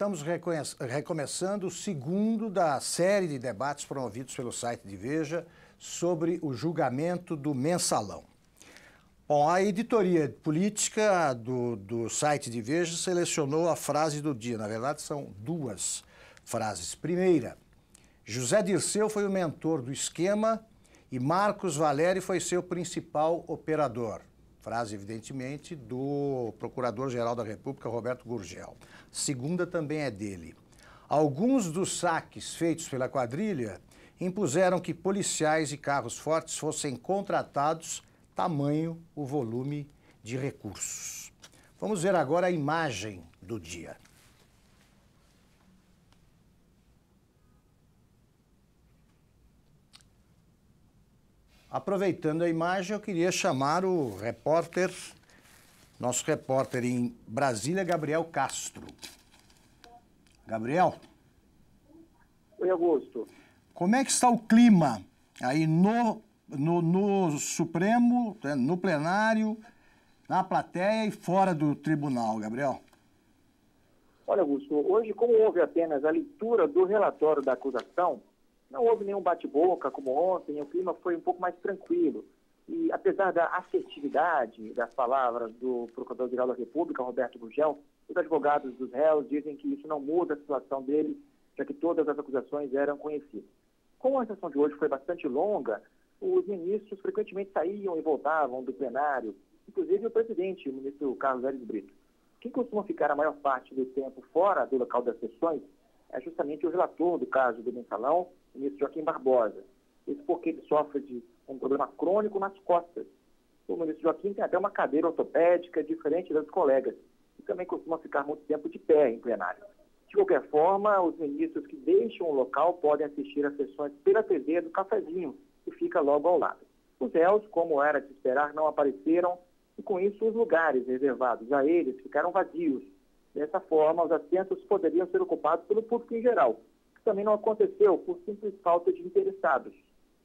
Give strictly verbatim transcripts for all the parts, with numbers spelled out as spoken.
Estamos recomeçando o segundo da série de debates promovidos pelo site de Veja sobre o julgamento do Mensalão. Bom, a editoria política do, do site de Veja selecionou a frase do dia. Na verdade, são duas frases. Primeira, José Dirceu foi o mentor do esquema e Marcos Valério foi seu principal operador. Frase, evidentemente, do Procurador-Geral da República, Roberto Gurgel. Segunda também é dele. Alguns dos saques feitos pela quadrilha impuseram que policiais e carros fortes fossem contratados, tamanho o volume de recursos. Vamos ver agora a imagem do dia. Aproveitando a imagem, eu queria chamar o repórter, nosso repórter em Brasília, Gabriel Castro. Gabriel? Oi, Augusto. Como é que está o clima aí no, no, no Supremo, no plenário, na plateia e fora do tribunal, Gabriel? Olha, Augusto, hoje, como houve apenas a leitura do relatório da acusação, não houve nenhum bate-boca como ontem, o clima foi um pouco mais tranquilo. E apesar da assertividade das palavras do Procurador-Geral da República, Roberto Gurgel, os advogados dos réus dizem que isso não muda a situação deles, já que todas as acusações eram conhecidas. Como a sessão de hoje foi bastante longa, os ministros frequentemente saíam e voltavam do plenário, inclusive o presidente, o ministro Carlos Ayres Brito. Quem costuma ficar a maior parte do tempo fora do local das sessões é justamente o relator do caso do Mensalão, o ministro Joaquim Barbosa. Isso porque ele sofre de um problema crônico nas costas. O ministro Joaquim tem até uma cadeira ortopédica diferente das colegas e também costuma ficar muito tempo de pé em plenário. De qualquer forma, os ministros que deixam o local podem assistir às sessões pela T V do Cafezinho, que fica logo ao lado. Os réus, como era de esperar, não apareceram e com isso os lugares reservados a eles ficaram vazios. Dessa forma, os assentos poderiam ser ocupados pelo público em geral, que também não aconteceu por simples falta de interessados.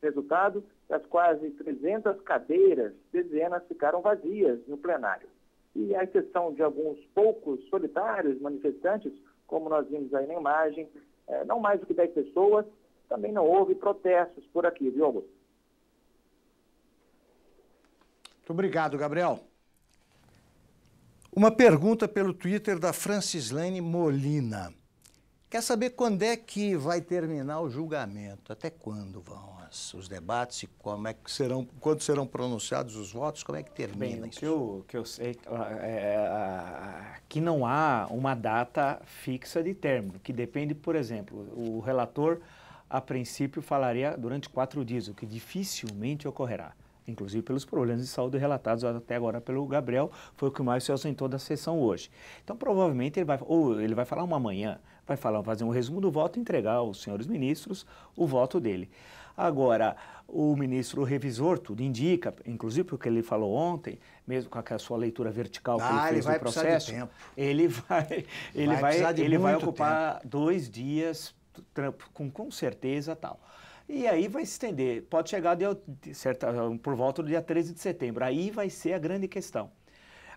Resultado, das quase trezentas cadeiras, dezenas ficaram vazias no plenário. E à exceção de alguns poucos solitários manifestantes, como nós vimos aí na imagem, não mais do que dez pessoas, também não houve protestos por aqui, viu, Augusto? Muito obrigado, Gabriel. Uma pergunta pelo Twitter da Francislane Molina. Quer saber quando é que vai terminar o julgamento? Até quando vão as, os debates e como é que serão, quando serão pronunciados os votos? Como é que termina Bem, isso? Que eu, que eu sei é, que não há uma data fixa de término, que depende, por exemplo, o relator, a princípio, falaria durante quatro dias, o que dificilmente ocorrerá. Inclusive pelos problemas de saúde relatados até agora pelo Gabriel, foi o que mais se ausentou da sessão hoje. Então, provavelmente, ele vai, ou ele vai falar uma manhã, vai falar, fazer um resumo do voto e entregar aos senhores ministros o voto dele. Agora, o ministro revisor, tudo indica, inclusive porque ele falou ontem, mesmo com a sua leitura vertical que ah, ele fez ele no processo, de tempo. ele vai, ele vai, vai, ele vai ocupar tempo. dois dias, com, com certeza tal. E aí vai se estender, pode chegar de, certo, por volta do dia treze de setembro, aí vai ser a grande questão.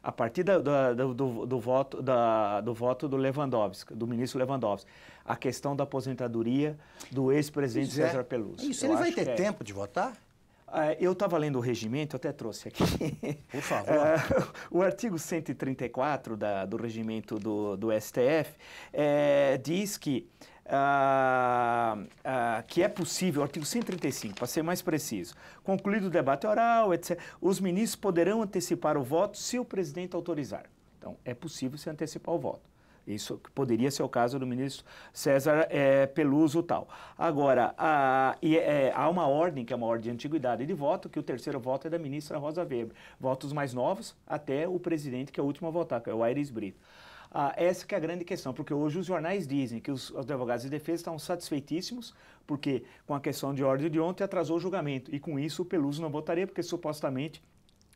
A partir da, da, do, do, do, voto, da, do voto do Lewandowski, do ministro Lewandowski, a questão da aposentadoria do ex-presidente César Peluso. Isso, ele vai ter tempo de votar? Eu estava lendo o regimento, até trouxe aqui. Por favor. O artigo cento e trinta e quatro da, do regimento do, do S T F é, diz que Ah, ah, que é possível, artigo cento e trinta e cinco, para ser mais preciso, concluído o debate oral, etcétera, os ministros poderão antecipar o voto se o presidente autorizar. Então, é possível se antecipar o voto. Isso poderia ser o caso do ministro César é, Peluso tal. Agora, há, é, há uma ordem, que é uma ordem de antiguidade de voto, que o terceiro voto é da ministra Rosa Weber. Votos mais novos até o presidente, que é o último a votar, que é o Ayres Brito. Ah, essa que é a grande questão, porque hoje os jornais dizem que os, os advogados de defesa estão satisfeitíssimos, porque com a questão de ordem de ontem atrasou o julgamento, e com isso o Peluso não votaria, porque supostamente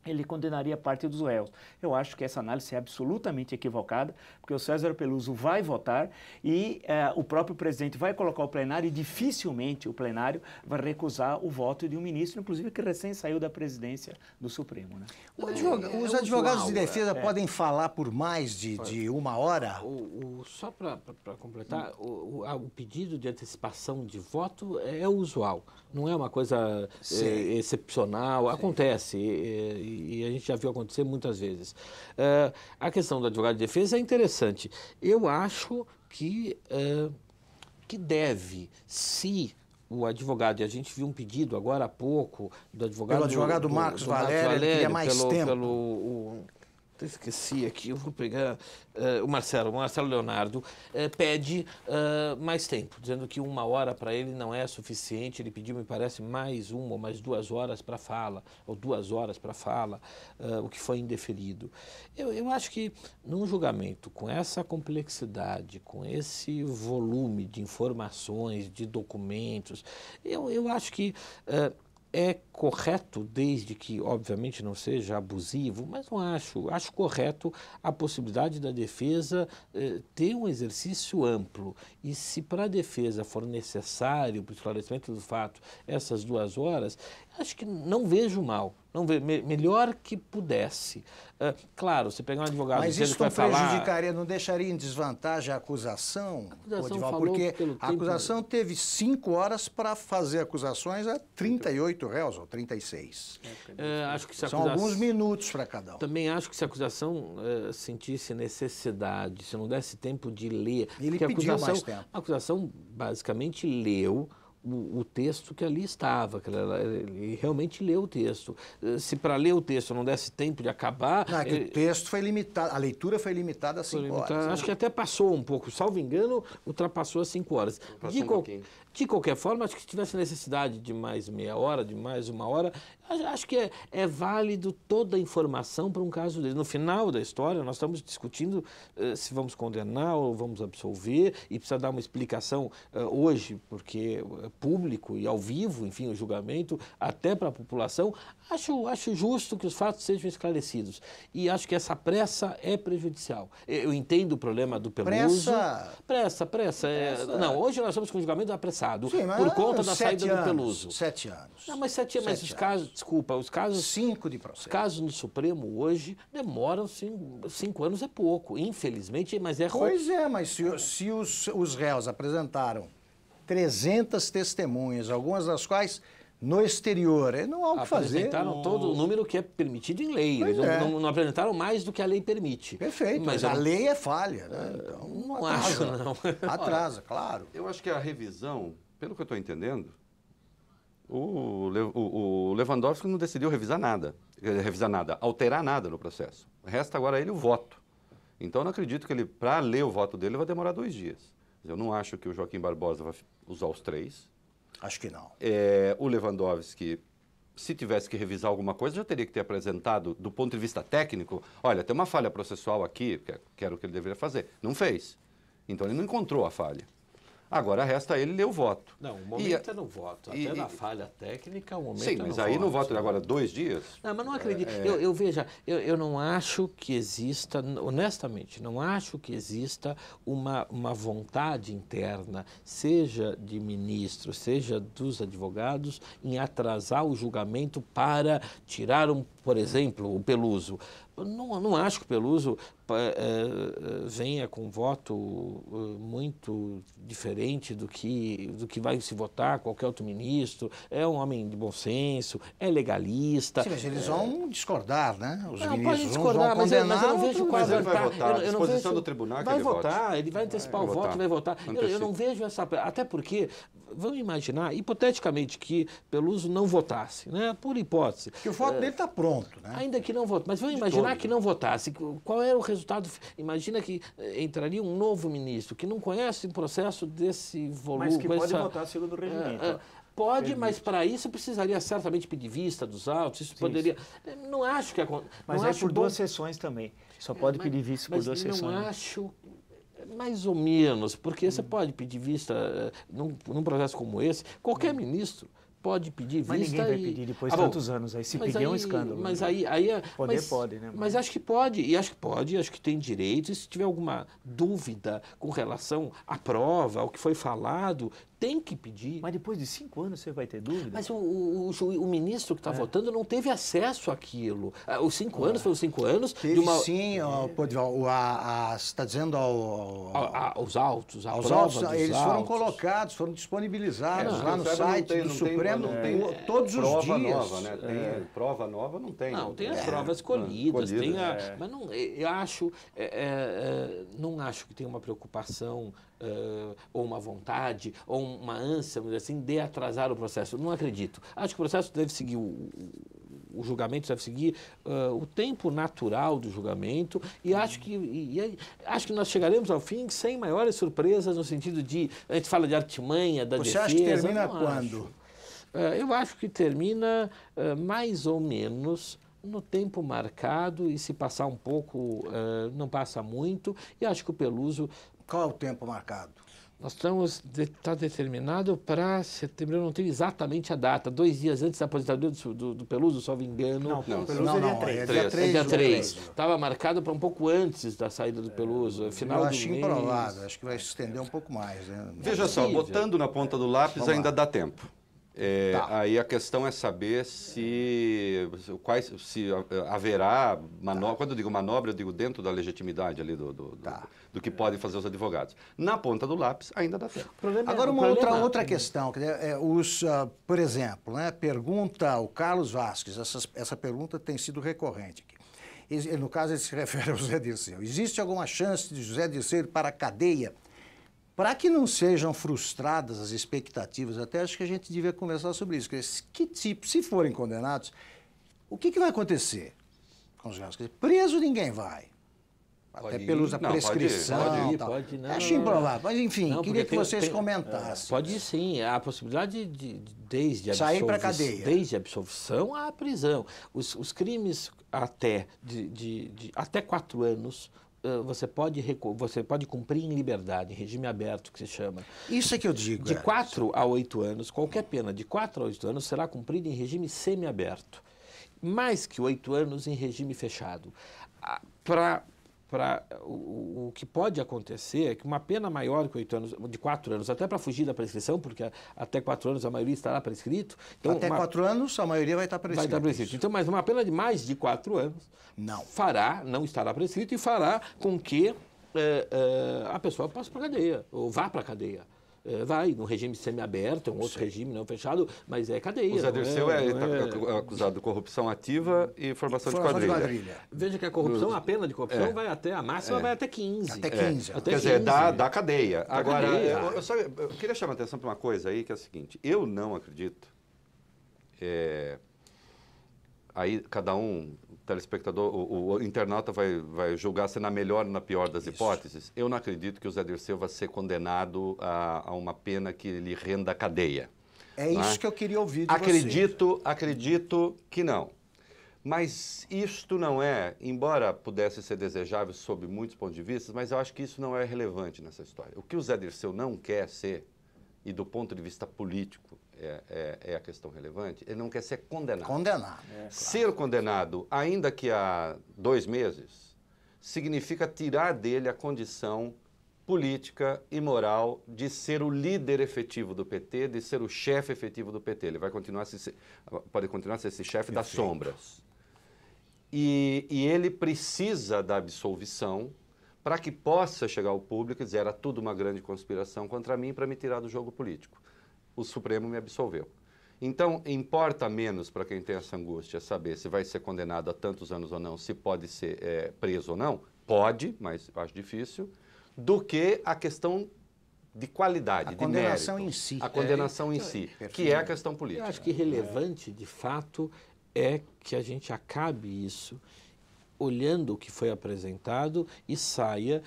ele condenaria parte dos réus. Eu acho que essa análise é absolutamente equivocada, porque o César Peluso vai votar e eh, o próprio presidente vai colocar o plenário e dificilmente o plenário vai recusar o voto de um ministro, inclusive que recém saiu da presidência do Supremo. Né? O advog... é, Os advogados é de defesa é. podem falar por mais de, de uma hora? O, o, só para completar, o, o, o pedido de antecipação de voto é usual, não é uma coisa é, excepcional, Sim. acontece. É, e a gente já viu acontecer muitas vezes. Uh, a questão do advogado de defesa é interessante. Eu acho que, uh, que deve, se o advogado, e a gente viu um pedido agora há pouco, do advogado... Pelo advogado do, Marcos Valério, ele queria mais pelo, tempo. Pelo, o, eu esqueci aqui, eu vou pegar... Uh, o Marcelo, o Marcelo Leonardo, uh, pede uh, mais tempo, dizendo que uma hora para ele não é suficiente. Ele pediu, me parece, mais uma ou mais duas horas para fala, ou duas horas para fala, uh, o que foi indeferido. Eu, eu acho que num julgamento com essa complexidade, com esse volume de informações, de documentos, eu, eu acho que... Uh, É correto, desde que, obviamente, não seja abusivo, mas não acho. Acho correto a possibilidade da defesa eh, ter um exercício amplo. E se para a defesa for necessário, para o esclarecimento do fato, essas duas horas, acho que não vejo mal. Não vejo, me, melhor que pudesse. Uh, claro, você pegar um advogado... Mas isso não prejudicaria, falar... não deixaria em desvantagem a acusação, a acusação Podval, porque a acusação tempo... teve cinco horas para fazer acusações a trinta e oito réus, ou trinta e seis. É, acho que se acusação... São alguns minutos para cada um. Também acho que se a acusação uh, sentisse necessidade, se não desse tempo de ler... Ele pediu a acusação, mais tempo. A acusação basicamente leu... O, o texto que ali estava, que ela, ele realmente leu o texto. Se para ler o texto não desse tempo de acabar... Não, é que ele... o texto foi limitado, a leitura foi limitada a cinco limitada, horas. Acho né? que até passou um pouco, salvo engano, ultrapassou as cinco horas. De, um qual... de qualquer forma, acho que se tivesse necessidade de mais meia hora, de mais uma hora, acho que é, é válido toda a informação para um caso dele. No final da história, nós estamos discutindo uh, se vamos condenar ou vamos absolver, e precisa dar uma explicação uh, hoje, porque... Uh, público e ao vivo, enfim, o julgamento, até para a população, acho, acho justo que os fatos sejam esclarecidos. E acho que essa pressa é prejudicial. Eu entendo o problema do Peluso. Pressa? Pressa, pressa. pressa. É, não, hoje nós estamos com o julgamento apressado, Sim, mas por conta da saída anos, do Peluso. Sete anos. Não, mas sete, sete mas os anos. casos, desculpa, os casos... Cinco de processo. Os casos no Supremo hoje demoram cinco, cinco anos, é pouco, infelizmente, mas é... Pois é, mas se, se os, os réus apresentaram trezentas testemunhas, algumas das quais no exterior. Não há o que fazer. Apresentaram todo o número que é permitido em lei. Eles é. não, não apresentaram mais do que a lei permite. Perfeito, mas a eu... lei é falha, né? Então, não atrasa. acho, não. Atrasa, claro. Eu acho que a revisão, pelo que eu estou entendendo, o, Le, o, o Lewandowski não decidiu revisar nada, revisar nada, alterar nada no processo. Resta agora a ele o voto. Então, eu não acredito que ele, para ler o voto dele, vai demorar dois dias. Eu não acho que o Joaquim Barbosa vai usar os três. Acho que não. É, o Lewandowski, se tivesse que revisar alguma coisa, já teria que ter apresentado, do ponto de vista técnico, olha, tem uma falha processual aqui, que era o que ele deveria fazer. Não fez. Então, ele não encontrou a falha. Agora, resta ele ler o voto. Não, o momento e, é no voto. Até e, na falha técnica, o momento sim, é no voto. Sim, mas aí no voto de agora dois dias... Não, mas não acredito. É... Eu, eu veja, eu, eu não acho que exista, honestamente, não acho que exista uma, uma vontade interna, seja de ministro, seja dos advogados, em atrasar o julgamento para tirar, um, por exemplo, o Peluso. Não, não acho que o Peluso uh, uh, venha com um voto uh, muito diferente do que, do que vai se votar qualquer outro ministro. É um homem de bom senso, é legalista. Sim, mas eles é... vão discordar, né? Os não, ministros discordar, vão discordar, mas eu não vejo quase... Ele vai votar, a disposição do tribunal que ele vota. Vai votar, ele vai antecipar o voto, vai votar. Eu, eu não vejo essa... Até porque, vamos imaginar, hipoteticamente, que Peluso não votasse, né? Por hipótese. Porque o voto é... dele está pronto, né? Ainda que não vote, mas vamos imaginar que não votasse, qual era o resultado? Imagina que entraria um novo ministro que não conhece o processo desse volume. Mas que pode essa... votar segundo o regimento. É, é, pode, Permite. mas para isso precisaria certamente pedir vista dos autos, isso Sim, poderia... Isso. Não acho que... Mas é por bom... duas sessões também, só pode é, mas, pedir vista por duas sessões. Mas não acho... Mais ou menos, porque hum. você pode pedir vista num, num processo como esse, qualquer hum. ministro... pode pedir vista. Mas ninguém vai e... pedir depois de ah, tantos anos. Aí se pedir aí, é um escândalo. Mas né? aí, aí é... Poder mas, pode, né? Mano? Mas acho que pode, e acho que pode, acho que tem direito. E se tiver alguma dúvida com relação à prova, ao que foi falado, tem que pedir. Mas depois de cinco anos você vai ter dúvida? Mas o, o, o, o ministro que está é. votando não teve acesso àquilo. Os cinco anos ah. foram cinco anos. Teve de uma... sim, ó, pode, ó, a, a, você está dizendo ao, ao... A, aos autos, a aos prova autos, dos eles autos. Foram colocados, foram disponibilizados é, lá no site tem, do Supremo. Não é, tem todos os prova dias. Nova, né? Tem é. Prova nova, não tem. Não, tem as é. provas colhidas. Colhidas tem a, é. Mas não, eu acho, é, é, não acho que tenha uma preocupação é, ou uma vontade ou uma ânsia assim, de atrasar o processo. Não acredito. Acho que o processo deve seguir o... O julgamento deve seguir uh, o tempo natural do julgamento e, acho que, e, e acho que nós chegaremos ao fim sem maiores surpresas no sentido de... A gente fala de artimanha, da defesa... Você acha que termina quando? Uh, eu acho que termina uh, mais ou menos... no tempo marcado e se passar um pouco, uh, não passa muito. E acho que o Peluso... Qual é o tempo marcado? Nós estamos, está de, determinado para setembro, eu não tenho exatamente a data, dois dias antes da aposentadoria do, do, do Peluso, só me engano. Não, não, o Peluso não, não, é dia três. Estava marcado para um pouco antes da saída do Peluso, final do mês. Eu acho improvável, acho que vai se estender um pouco mais. Né? Veja só, botando na ponta do lápis ainda dá tempo. É, tá. Aí a questão é saber se, quais, se haverá manobra, tá. quando eu digo manobra, eu digo dentro da legitimidade ali do, do, tá. do, do que podem fazer os advogados. Na ponta do lápis ainda dá tempo. Agora uma outra, outra questão, é, os, uh, por exemplo, né, pergunta o Carlos Vasques, essa, essa pergunta tem sido recorrente aqui. E, no caso ele se refere ao José Dirceu. Existe alguma chance de José Dirceu ir para a cadeia? Para que não sejam frustradas as expectativas, até acho que a gente devia conversar sobre isso. Que tipo, se forem condenados, o que, que vai acontecer com os réus? Preso ninguém vai. Até pelo uso da prescrição e tal. Pode, não, acho improvável, mas enfim, não, queria que tem, vocês tem, comentassem. Pode sim, há a possibilidade de, de desde sair para cadeia, desde a absolvição à prisão. Os, os crimes até de, de, de até quatro anos. Você pode, você pode cumprir em liberdade, em regime aberto, que se chama. Isso é que eu digo. De quatro a oito anos, qualquer pena de quatro a oito anos será cumprida em regime semiaberto. Mais que oito anos em regime fechado. Para... Pra, o, o que pode acontecer é que uma pena maior que oito anos, de quatro anos, até para fugir da prescrição, porque a, até quatro anos a maioria estará prescrito. Então, até uma, quatro anos a maioria vai estar prescrita. Vai estar prescrito. Então, mas uma pena de mais de quatro anos não fará, não estará prescrito e fará com que é, é, a pessoa passe para a cadeia, ou vá para a cadeia. É, vai, num regime semiaberto, um outro Sim. regime não fechado, mas é cadeia. O Zé Dirceu é, é, é, é acusado de corrupção ativa e formação, formação de, quadrilha. de quadrilha. Veja que a corrupção, a pena de corrupção é. vai até, a máxima é. vai até quinze. Até quinze. É. Até Quer quinze. dizer, dá, dá cadeia. Dá Agora, cadeia. Eu, eu, só, eu queria chamar a atenção para uma coisa aí, que é a seguinte, eu não acredito, é, aí cada um, o telespectador, o, o internauta vai, vai julgar se na melhor ou na pior das Isso. hipóteses. Eu não acredito que o Zé Dirceu vai ser condenado a, a uma pena que lhe renda a cadeia. É isso é? que eu queria ouvir de acredito, você. Acredito que não. Mas isto não é, embora pudesse ser desejável sob muitos pontos de vista, mas eu acho que isso não é relevante nessa história. O que o Zé Dirceu não quer ser, e do ponto de vista político, É, é, é a questão relevante, ele não quer ser condenado. Condenado. É, claro. Ser condenado, ainda que há dois meses, significa tirar dele a condição política e moral de ser o líder efetivo do P T, de ser o chefe efetivo do P T. Ele vai continuar a ser, pode continuar a ser esse chefe das sombras. E, e ele precisa da absolvição para que possa chegar ao público e dizer era tudo uma grande conspiração contra mim para me tirar do jogo político. O Supremo me absolveu. Então, importa menos para quem tem essa angústia saber se vai ser condenado a tantos anos ou não, se pode ser é, preso ou não, pode, mas acho difícil, do que a questão de qualidade, a de mérito. A condenação em si. A condenação é, em si, é, que é a questão política. Eu acho que relevante, de fato, é que a gente acabe isso olhando o que foi apresentado e saia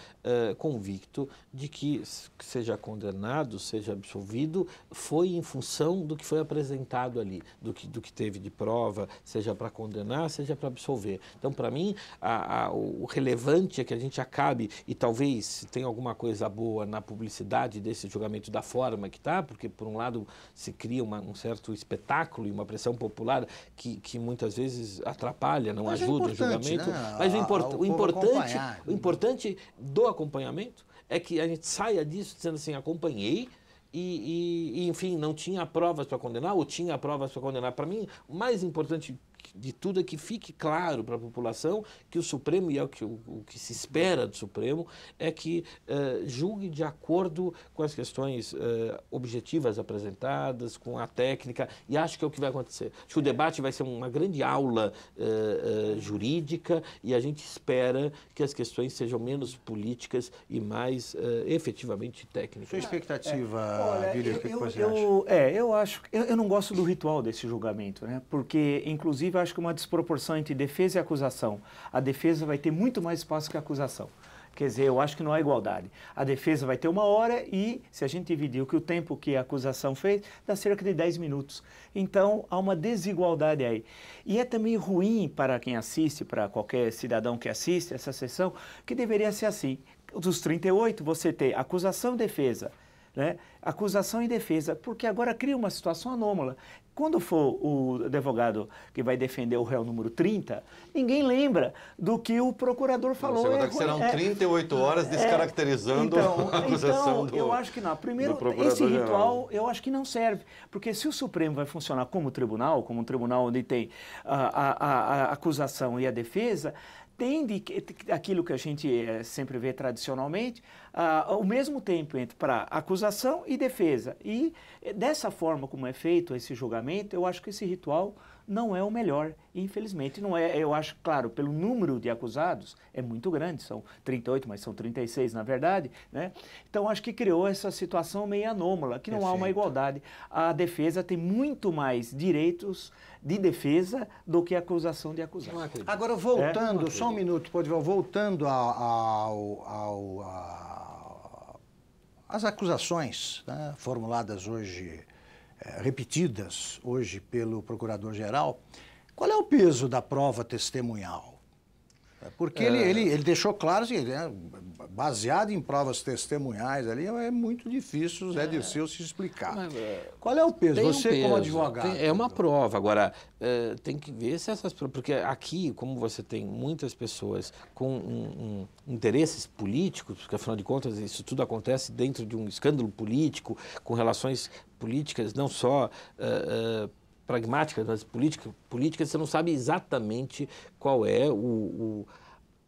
uh, convicto de que seja condenado, seja absolvido, foi em função do que foi apresentado ali, do que, do que teve de prova, seja para condenar, seja para absolver. Então, para mim, a, a, o relevante é que a gente acabe, e talvez se tem alguma coisa boa na publicidade desse julgamento da forma que está, porque, por um lado, se cria uma, um certo espetáculo e uma pressão popular que, que muitas vezes atrapalha, não ajuda o julgamento. Né? Mas o, import, o, importante, o importante do acompanhamento é que a gente saia disso dizendo assim, acompanhei e, e, e enfim, não tinha provas para condenar ou tinha provas para condenar. Para mim, o mais importante de tudo é que fique claro para a população que o Supremo, e é o que, o, o que se espera do Supremo, é que uh, julgue de acordo com as questões uh, objetivas apresentadas, com a técnica, e acho que é o que vai acontecer. Acho que o debate vai ser uma grande aula uh, uh, jurídica e a gente espera que as questões sejam menos políticas e mais uh, efetivamente técnicas. Sua expectativa, é, Guilherme, o que, eu, que você eu, acha? Eu, é, eu acho... Eu, eu não gosto do ritual desse julgamento, né? Porque, inclusive, eu acho que uma desproporção entre defesa e acusação. A defesa vai ter muito mais espaço que a acusação. Quer dizer, eu acho que não há igualdade. A defesa vai ter uma hora e, se a gente dividir o que o tempo que a acusação fez, dá cerca de dez minutos. Então, há uma desigualdade aí. E é também ruim para quem assiste, para qualquer cidadão que assiste essa sessão, que deveria ser assim. Dos trinta e oito, você tem acusação e defesa, né? Acusação e defesa, porque agora cria uma situação anômala. Quando for o advogado que vai defender o réu número trinta, ninguém lembra do que o procurador falou. É, que serão é, trinta e oito horas descaracterizando é, então, a acusação então, do eu acho que não. Primeiro, esse ritual eu acho que não serve, porque se o Supremo vai funcionar como tribunal, como um tribunal onde tem a, a, a acusação e a defesa, tende aquilo que a gente é, sempre vê tradicionalmente, ah, ao mesmo tempo entre para acusação e defesa. E dessa forma como é feito esse julgamento, eu acho que esse ritual não é o melhor, infelizmente. Não é, eu acho, claro, pelo número de acusados, é muito grande, são trinta e oito, mas são trinta e seis na verdade, né? Então, acho que criou essa situação meio anômala, que não Perfeito. Há uma igualdade. A defesa tem muito mais direitos de defesa do que a acusação de acusado. Agora, voltando, é? só um minuto, Podval, voltando ao... ao, ao às acusações, né, formuladas hoje... repetidas hoje pelo Procurador-Geral, qual é o peso da prova testemunhal? Porque é... ele, ele, ele deixou claro que, né, baseado em provas testemunhais, ali é muito difícil o Zé Dirceu se explicar. Mas, qual é o peso? Tem você um peso, como advogado. Tem, é uma prova. Agora, é, tem que ver se essas provas... Porque aqui, como você tem muitas pessoas com um, um, interesses políticos, porque, afinal de contas, isso tudo acontece dentro de um escândalo político, com relações políticas, não só... Uh, uh, pragmáticas, mas políticas, política, você não sabe exatamente qual é o, o,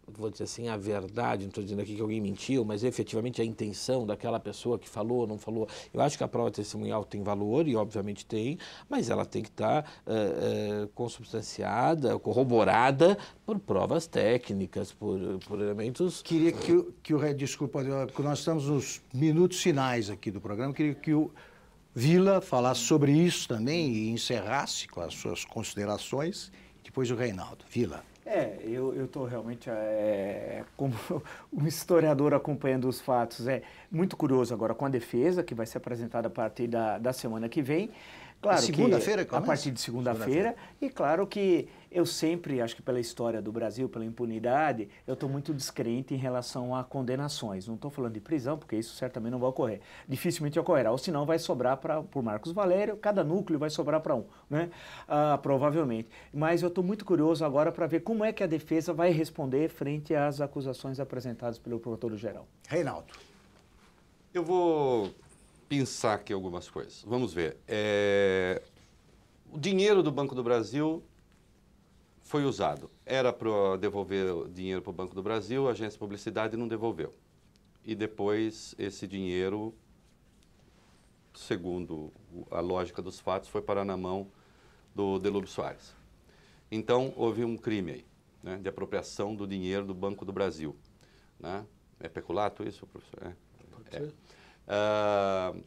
vou dizer assim, a verdade, não estou dizendo aqui que alguém mentiu, mas efetivamente a intenção daquela pessoa que falou, não falou. Eu acho que a prova testemunhal tem valor, e obviamente tem, mas ela tem que estar tá, é, é, consubstanciada, corroborada por provas técnicas, por, por elementos... Queria que o, que o... Desculpa, nós estamos nos minutos finais aqui do programa, queria que o... Villa falar sobre isso também e encerrasse com as suas considerações, depois o Reinaldo. Villa. É, eu estou realmente, é, como um historiador acompanhando os fatos, é muito curioso agora com a defesa, que vai ser apresentada a partir da, da semana que vem. Claro segunda-feira, a partir de segunda-feira. Segunda e claro que eu sempre, acho que pela história do Brasil, pela impunidade, eu estou muito descrente em relação a condenações. Não estou falando de prisão, porque isso certamente não vai ocorrer. Dificilmente ocorrerá, ou senão vai sobrar para por Marcos Valério, cada núcleo vai sobrar para um, né? Ah, provavelmente. Mas eu estou muito curioso agora para ver como é que a defesa vai responder frente às acusações apresentadas pelo Procurador-Geral. Reinaldo. Eu vou... pensar aqui algumas coisas. Vamos ver. É... O dinheiro do Banco do Brasil foi usado. Era para devolver o dinheiro para o Banco do Brasil, a agência de publicidade não devolveu. E depois esse dinheiro, segundo a lógica dos fatos, foi parar na mão do Delúbio Soares. Então, houve um crime aí, né, de apropriação do dinheiro do Banco do Brasil. Né? É peculato isso, professor? É. Pode ser. Uh,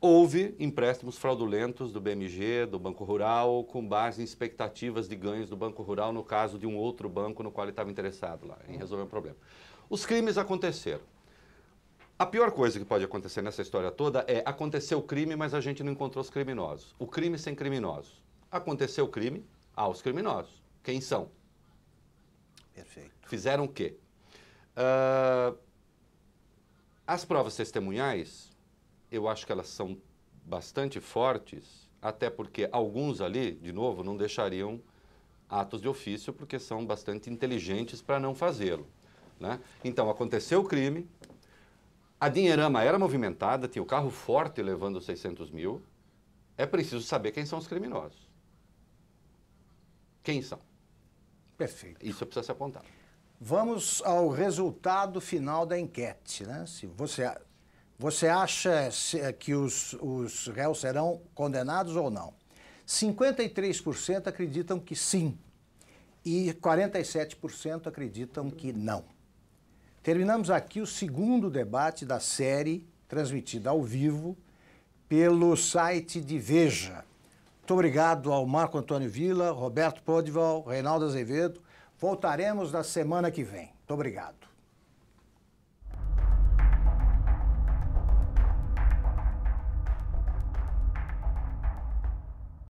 Houve empréstimos fraudulentos do B M G, do Banco Rural, com base em expectativas de ganhos do Banco Rural, no caso de um outro banco no qual ele estava interessado lá, em resolver o problema. Os crimes aconteceram. A pior coisa que pode acontecer nessa história toda é aconteceu o crime, mas a gente não encontrou os criminosos. O crime sem criminosos. Aconteceu o crime, aos criminosos. Quem são? Perfeito. Fizeram o quê? Uh, as provas testemunhais... Eu acho que elas são bastante fortes, até porque alguns ali, de novo, não deixariam atos de ofício, porque são bastante inteligentes para não fazê-lo, né? Então, aconteceu o crime, a dinheirama era movimentada, tinha o carro forte levando seiscentos mil. É preciso saber quem são os criminosos. Quem são? Perfeito. Isso precisa ser apontado. Vamos ao resultado final da enquete, né? Se você... Você acha que os, os réus serão condenados ou não? cinquenta e três por cento acreditam que sim e quarenta e sete por cento acreditam que não. Terminamos aqui o segundo debate da série, transmitida ao vivo pelo site de Veja. Muito obrigado ao Marco Antônio Villa, Roberto Podval, Reinaldo Azevedo. Voltaremos na semana que vem. Muito obrigado.